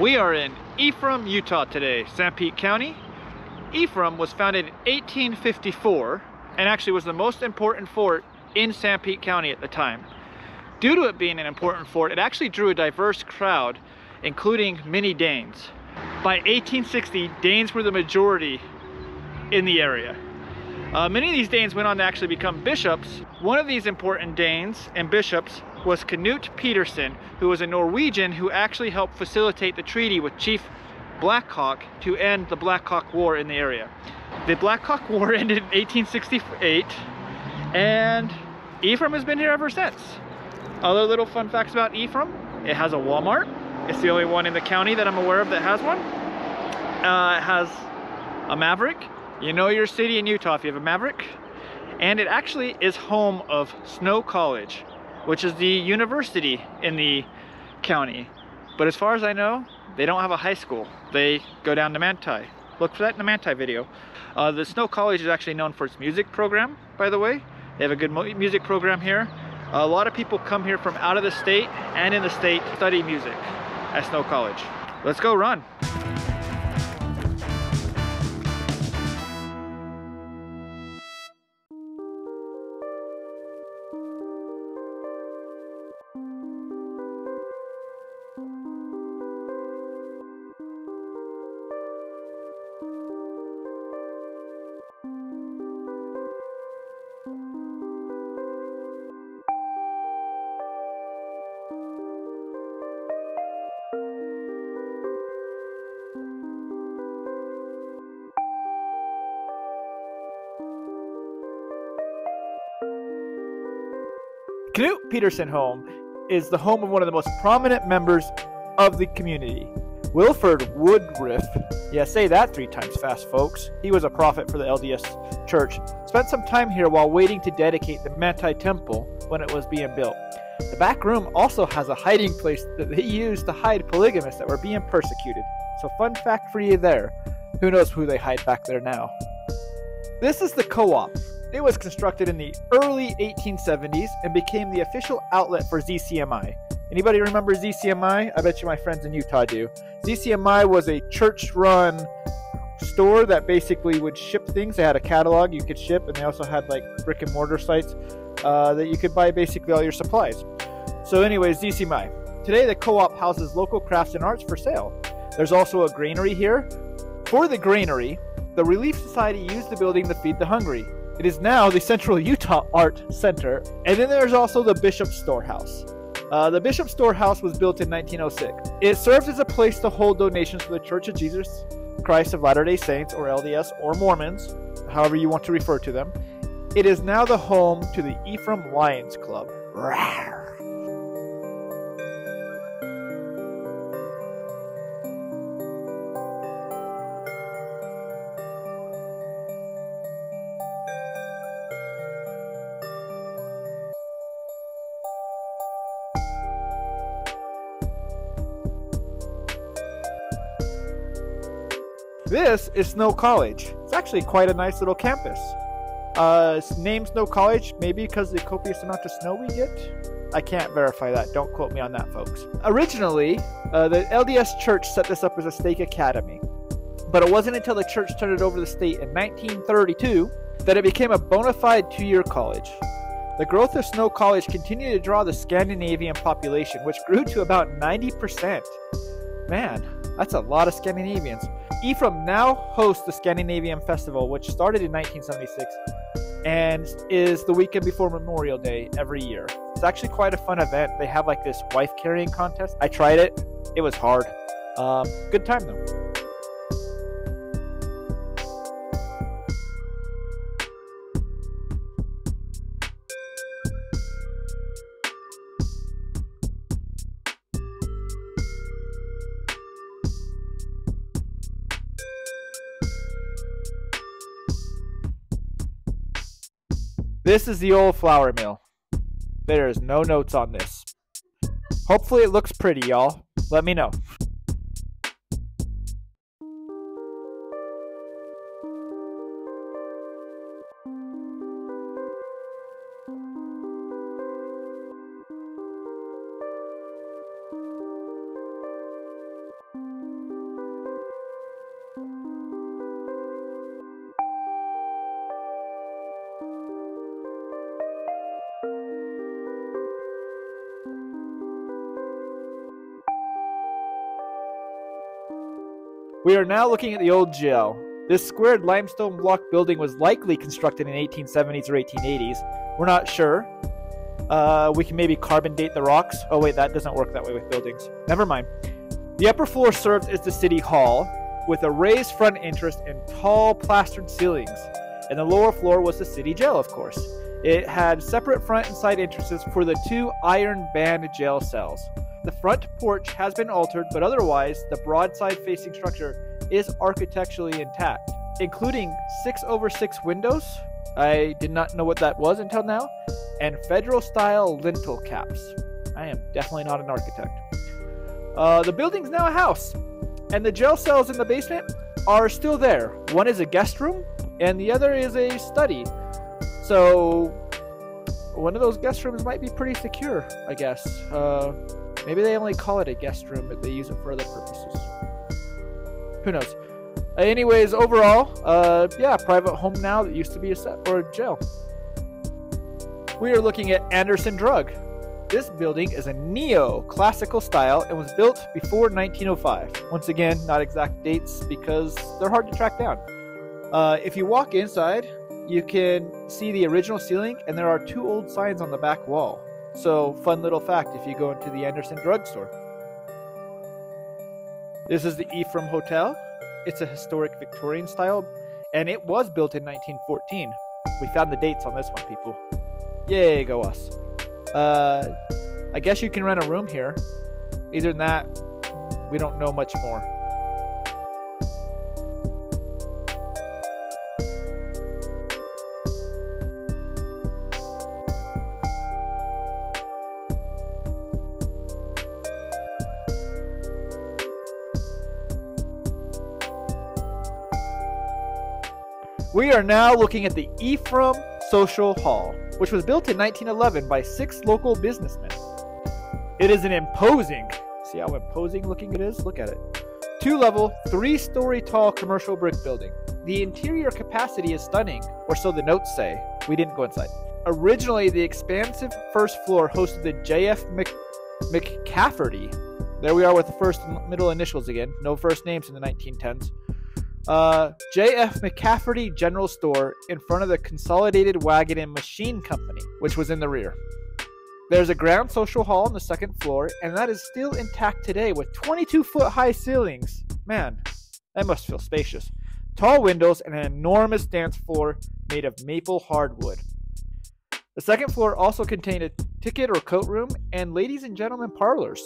We are in Ephraim, Utah today, Sanpete County. Ephraim was founded in 1854 and actually was the most important fort in Sanpete County at the time. Due to it being an important fort, it actually drew a diverse crowd, including many Danes. By 1860, Danes were the majority in the area. Many of these Danes went on to actually become bishops. One of these important Danes and bishops was Knut Peterson, who was a Norwegian who actually helped facilitate the treaty with Chief Blackhawk to end the Blackhawk War in the area. The Blackhawk War ended in 1868, and Ephraim has been here ever since. Other little fun facts about Ephraim: it has a Walmart. It's the only one in the county that I'm aware of that has one. It has a Maverick. You know your city in Utah if you have a Maverick. And it actually is home of Snow College, which is the university in the county. But as far as I know, they don't have a high school. They go down to Manti. Look for that in the Manti video. The Snow College is actually known for its music program, by the way. They have a good music program here. A lot of people come here from out of the state and in the state to study music at Snow College. Let's go run. Knut Peterson home is the home of one of the most prominent members of the community, Wilford Woodruff. Yeah, say that three times fast, folks. He was a prophet for the LDS church. Spent some time here while waiting to dedicate the Manti Temple when it was being built. The back room also has a hiding place that they used to hide polygamists that were being persecuted. So fun fact for you there. Who knows who they hide back there now. This is the co-op. It was constructed in the early 1870s and became the official outlet for ZCMI. Anybody remember ZCMI? I bet you my friends in Utah do. ZCMI was a church-run store that basically would ship things. They had a catalog you could ship, and they also had like brick and mortar sites that you could buy basically all your supplies. So anyways, ZCMI. Today the co-op houses local crafts and arts for sale. There's also a granary here. For the granary, the Relief Society used the building to feed the hungry. It is now the Central Utah Art Center. And then there's also the Bishop's Storehouse. The Bishop's Storehouse was built in 1906. It served as a place to hold donations for the Church of Jesus Christ of Latter-day Saints, or LDS, or Mormons, however you want to refer to them. It is now the home to the Ephraim Lions Club. Rawr. This is Snow College. It's actually quite a nice little campus. It's named Snow College maybe because of the copious amount of snow we get? I can't verify that. Don't quote me on that, folks. Originally, the LDS Church set this up as a stake academy. But it wasn't until the church turned it over to the state in 1932 that it became a bona fide two-year college. The growth of Snow College continued to draw the Scandinavian population, which grew to about 90%. Man, that's a lot of Scandinavians. Ephraim now hosts the Scandinavian Festival, which started in 1976 and is the weekend before Memorial Day every year. It's actually quite a fun event. They have like this wife carrying contest. I tried it. It was hard. Good time though. This is the old flour mill. There is no notes on this. Hopefully it looks pretty, y'all. Let me know. We are now looking at the old jail. This squared limestone block building was likely constructed in 1870s or 1880s. We're not sure. We can maybe carbon date the rocks. Oh wait, that doesn't work that way with buildings. Never mind. The upper floor serves as the city hall, with a raised front entrance and tall plastered ceilings. And the lower floor was the city jail, of course. It had separate front and side entrances for the two iron band jail cells. The front porch has been altered, but otherwise the broadside facing structure is architecturally intact, including 6/6 windows, I did not know what that was until now, and federal-style lintel caps. I am definitely not an architect. The building's now a house, and the jail cells in the basement are still there. One is a guest room, and the other is a study. So, one of those guest rooms might be pretty secure, I guess. Maybe they only call it a guest room, but they use it for other purposes. Who knows? Anyways, overall, yeah, private home now that used to be a set or a jail. We are looking at Anderson Drug. This building is a neo-classical style and was built before 1905. Once again, not exact dates because they're hard to track down. If you walk inside, you can see the original ceiling, and there are two old signs on the back wall. So, fun little fact if you go into the Anderson Drugstore. This is the Ephraim Hotel. It's a historic Victorian style, and it was built in 1914. We found the dates on this one, people. Yay, go us. I guess you can rent a room here. Either than that, we don't know much more. We are now looking at the Ephraim Social Hall, which was built in 1911 by 6 local businessmen. It is an imposing, see how imposing looking it is? Look at it. 2-level, 3-story tall commercial brick building. The interior capacity is stunning, or so the notes say. We didn't go inside. Originally, the expansive first floor hosted the J.F. McCafferty. There we are with the first middle initials again. No first names in the 1910s. J.F. McCafferty General Store in front of the Consolidated Wagon and Machine Company, which was in the rear. There's a ground social hall on the second floor, and that is still intact today with 22-foot high ceilings. Man, that must feel spacious. Tall windows and an enormous dance floor made of maple hardwood. The second floor also contained a ticket or coat room and ladies and gentlemen parlors.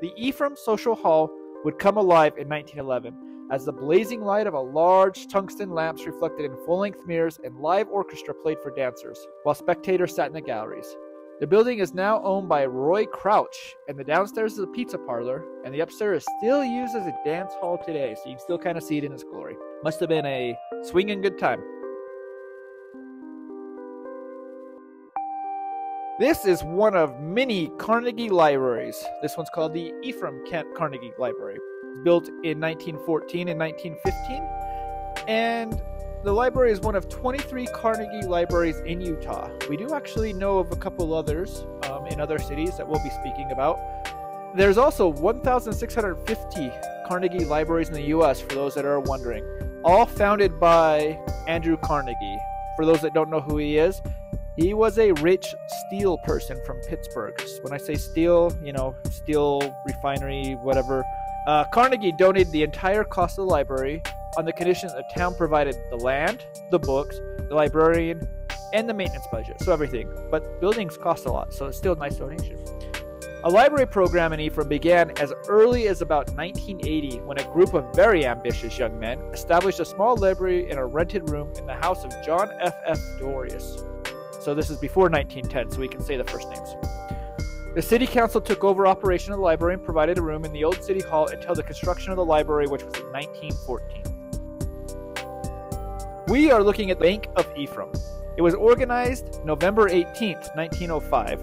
The Ephraim Social Hall would come alive in 1911. As the blazing light of a large tungsten lamp reflected in full-length mirrors and live orchestra played for dancers, while spectators sat in the galleries. The building is now owned by Roy Crouch, and the downstairs is a pizza parlor, and the upstairs is still used as a dance hall today, so you can still kind of see it in its glory. Must have been a swinging good time. This is one of many Carnegie libraries. This one's called the Ephraim Kent Carnegie Library. Built in 1914 and 1915, and the library is one of 23 Carnegie libraries in Utah. We do actually know of a couple others in other cities that we'll be speaking about. There's also 1,650 Carnegie libraries in the U.S. for those that are wondering, all founded by Andrew Carnegie. For those that don't know who he is, he was a rich steel person from Pittsburgh. When I say steel, you know, steel refinery, whatever. Carnegie donated the entire cost of the library on the condition that the town provided the land, the books, the librarian, and the maintenance budget, so everything. But buildings cost a lot, so it's still a nice donation. A library program in Ephraim began as early as about 1980 when a group of very ambitious young men established a small library in a rented room in the house of John F. F. Dorius. So this is before 1910, so we can say the first names. The city council took over operation of the library and provided a room in the old city hall until the construction of the library, which was in 1914. We are looking at the Bank of Ephraim. It was organized November 18, 1905.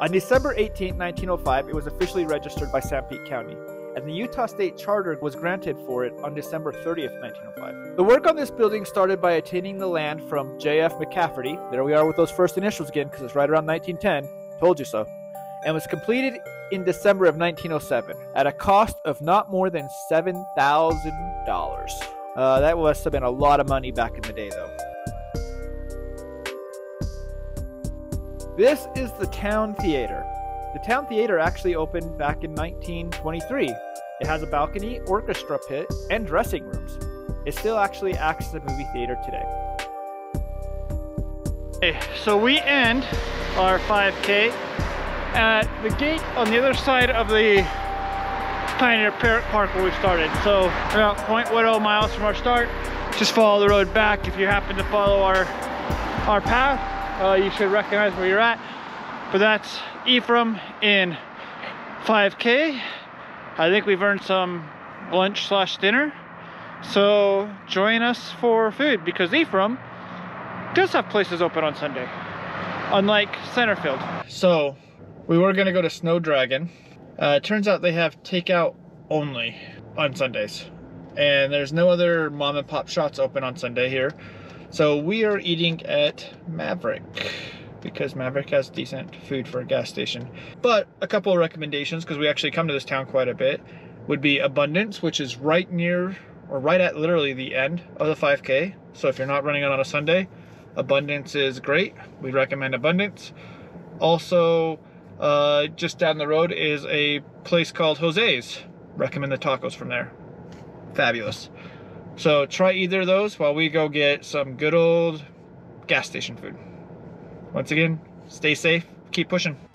On December 18, 1905, it was officially registered by Sanpete County, and the Utah State Charter was granted for it on December 30, 1905. The work on this building started by attaining the land from J.F. McCafferty. There we are with those first initials again, because it's right around 1910. Told you so. and was completed in December of 1907 at a cost of not more than $7,000. That must have been a lot of money back in the day, though. This is the Town Theater. The Town Theater actually opened back in 1923. It has a balcony, orchestra pit, and dressing rooms. It still actually acts as a movie theater today. Okay, so we end our 5K at the gate on the other side of the Pioneer Parrot Park where we started. So about 0.10 miles from our start. Just follow the road back. If you happen to follow our path, you should recognize where you're at. But that's Ephraim in 5K. I think we've earned some lunch/dinner. So join us for food, because Ephraim does have places open on Sunday, unlike Centerfield. So we were gonna go to Snow Dragon. It turns out they have takeout only on Sundays, and there's no other mom and pop shops open on Sunday here. So we are eating at Maverick, because Maverick has decent food for a gas station. But a couple of recommendations, because we actually come to this town quite a bit, would be Abundance, which is right near, or right at literally the end of the 5K. So if you're not running it on a Sunday, Abundance is great. We recommend Abundance. Also, just down the road is a place called Jose's. Recommend the tacos from there. Fabulous. So try either of those while we go get some good old gas station food. Once again, stay safe, keep pushing.